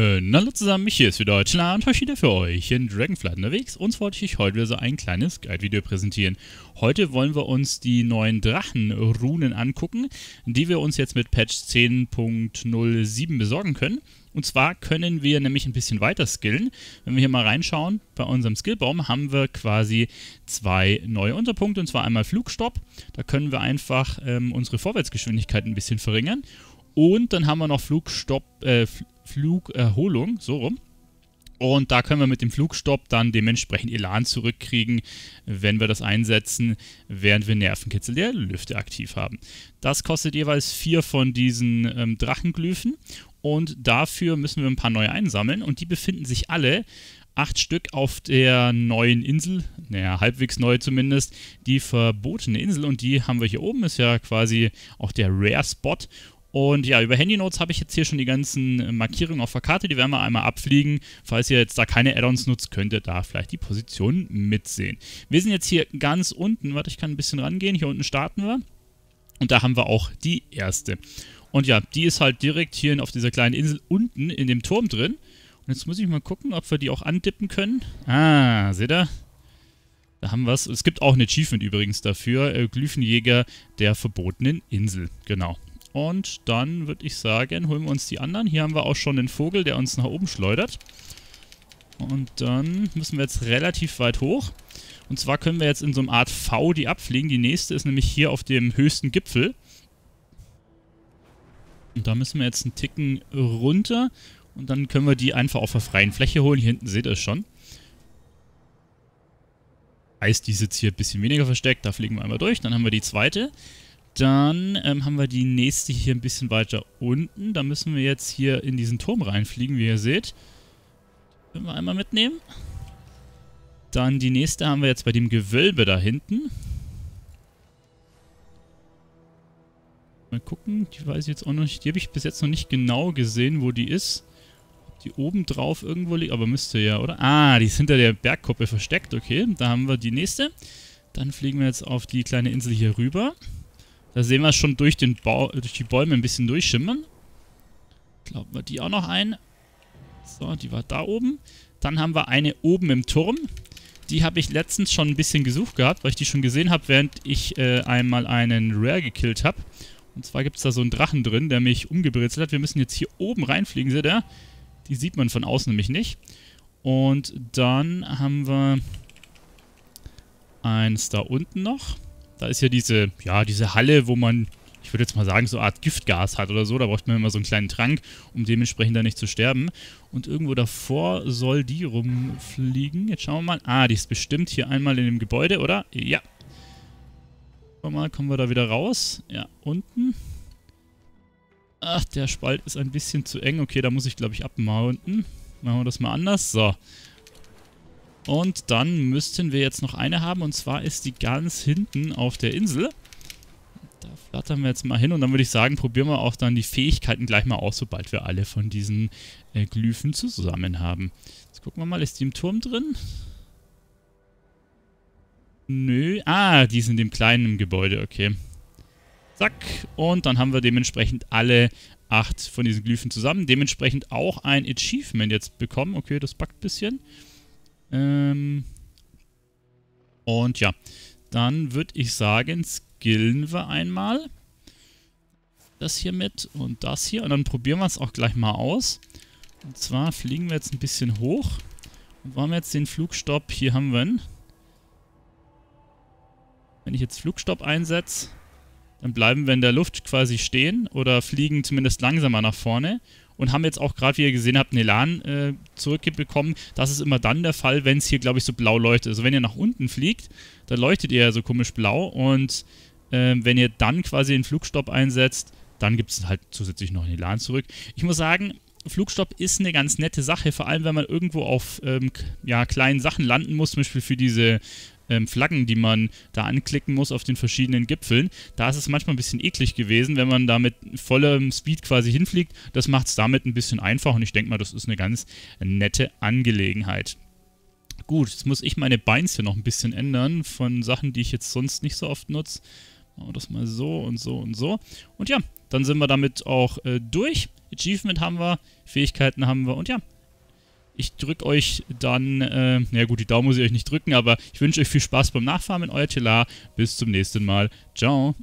Hallo zusammen, mich hier ist wieder Telar und heute wieder für euch in Dragonflight unterwegs. Uns wollte ich heute wieder so ein kleines Guide-Video präsentieren. Heute wollen wir uns die neuen Drachenrunen angucken, die wir uns jetzt mit Patch 10.07 besorgen können. Und zwar können wir nämlich ein bisschen weiter skillen. Wenn wir hier mal reinschauen, bei unserem Skillbaum haben wir quasi zwei neue Unterpunkte, und zwar einmal Flugstopp. Da können wir einfach unsere Vorwärtsgeschwindigkeit ein bisschen verringern. Und dann haben wir noch Flugerholung, so rum. Und da können wir mit dem Flugstopp dann dementsprechend Elan zurückkriegen, wenn wir das einsetzen, während wir Nervenkitzel der Lüfte aktiv haben. Das kostet jeweils 4 von diesen Drachenglyphen. Und dafür müssen wir ein paar neue einsammeln. Und die befinden sich alle, 8 Stück, auf der neuen Insel. Naja, halbwegs neu zumindest. Die verbotene Insel. Und die haben wir hier oben. Ist ja quasi auch der Rare-Spot. Und ja, über Handynotes habe ich jetzt hier schon die ganzen Markierungen auf der Karte, die werden wir einmal abfliegen. Falls ihr jetzt da keine Add-ons nutzt, könnt ihr da vielleicht die Position mitsehen. Wir sind jetzt hier ganz unten, warte, ich kann ein bisschen rangehen, hier unten starten wir. Und da haben wir auch die erste. Und ja, die ist halt direkt hier auf dieser kleinen Insel unten in dem Turm drin. Und jetzt muss ich mal gucken, ob wir die auch andippen können. Ah, seht ihr? Da haben wir es. Es gibt auch ein Achievement übrigens dafür, Glyphenjäger der Verbotenen Insel, genau. Und dann würde ich sagen, holen wir uns die anderen. Hier haben wir auch schon den Vogel, der uns nach oben schleudert. Und dann müssen wir jetzt relativ weit hoch. Und zwar können wir jetzt in so einer Art V die abfliegen. Die nächste ist nämlich hier auf dem höchsten Gipfel. Und da müssen wir jetzt einen Ticken runter. Und dann können wir die einfach auf der freien Fläche holen. Hier hinten seht ihr es schon. Heißt, die ist jetzt hier ein bisschen weniger versteckt. Da fliegen wir einmal durch. Dann haben wir die zweite. Dann haben wir die nächste hier ein bisschen weiter unten. Da müssen wir jetzt hier in diesen Turm reinfliegen, wie ihr seht. Können wir einmal mitnehmen. Dann die nächste haben wir jetzt bei dem Gewölbe da hinten. Mal gucken, die weiß ich jetzt auch noch nicht. Die habe ich bis jetzt noch nicht genau gesehen, wo die ist. Ob die oben drauf irgendwo liegt, aber müsste ja, oder? Ah, die ist hinter der Bergkuppe versteckt. Okay, da haben wir die nächste. Dann fliegen wir jetzt auf die kleine Insel hier rüber. Da sehen wir es schon durch die Bäume ein bisschen durchschimmern. Glauben wir die auch noch ein. So, die war da oben. Dann haben wir eine oben im Turm. Die habe ich letztens schon ein bisschen gesucht gehabt, weil ich die schon gesehen habe, während ich einmal einen Rare gekillt habe. Und zwar gibt es da so einen Drachen drin, der mich umgebritzelt hat. Wir müssen jetzt hier oben reinfliegen, seht ihr? Die sieht man von außen nämlich nicht. Und dann haben wir eins da unten noch. Da ist ja diese Halle, wo man, ich würde jetzt mal sagen, so eine Art Giftgas hat oder so. Da braucht man immer so einen kleinen Trank, um dementsprechend da nicht zu sterben. Und irgendwo davor soll die rumfliegen. Jetzt schauen wir mal. Ah, die ist bestimmt hier einmal in dem Gebäude, oder? Ja. Schauen wir mal, kommen wir da wieder raus? Ja, unten. Ach, der Spalt ist ein bisschen zu eng. Okay, da muss ich, glaube ich, abmounten. Machen wir das mal anders. So. Und dann müssten wir jetzt noch eine haben, und zwar ist die ganz hinten auf der Insel. Da flattern wir jetzt mal hin und dann würde ich sagen, probieren wir auch dann die Fähigkeiten gleich mal aus, sobald wir alle von diesen Glyphen zusammen haben. Jetzt gucken wir mal, ist die im Turm drin? Nö. Ah, die ist in dem kleinen Gebäude, okay. Zack. Und dann haben wir dementsprechend alle 8 von diesen Glyphen zusammen. Dementsprechend auch ein Achievement jetzt bekommen. Okay, das packt ein bisschen. Und ja, dann würde ich sagen, skillen wir einmal das hier mit und das hier. Und dann probieren wir es auch gleich mal aus. Und zwar fliegen wir jetzt ein bisschen hoch. Und wollen wir jetzt den Flugstopp, hier haben wir ihn. Wenn ich jetzt Flugstopp einsetze, dann bleiben wir in der Luft quasi stehen oder fliegen zumindest langsamer nach vorne. Und haben jetzt auch gerade, wie ihr gesehen habt, einen Elan zurückbekommen. Das ist immer dann der Fall, wenn es hier, glaube ich, so blau leuchtet. Also wenn ihr nach unten fliegt, dann leuchtet ihr ja so komisch blau. Und wenn ihr dann quasi den Flugstopp einsetzt, dann gibt es halt zusätzlich noch einen Elan zurück. Ich muss sagen, Flugstopp ist eine ganz nette Sache. Vor allem, wenn man irgendwo auf kleinen Sachen landen muss, zum Beispiel für diese Flaggen, die man da anklicken muss auf den verschiedenen Gipfeln. Da ist es manchmal ein bisschen eklig gewesen, wenn man da mit vollem Speed quasi hinfliegt. Das macht es damit ein bisschen einfach und ich denke mal, das ist eine ganz nette Angelegenheit. Gut, jetzt muss ich meine Beins hier noch ein bisschen ändern von Sachen, die ich jetzt sonst nicht so oft nutze. Machen wir das mal so und so und so. Und ja, dann sind wir damit auch durch. Achievement haben wir, Fähigkeiten haben wir und ja. Ich drücke euch dann, ja gut, die Daumen muss ich euch nicht drücken, aber ich wünsche euch viel Spaß beim Nachfarmen. Euer Telar, bis zum nächsten Mal. Ciao.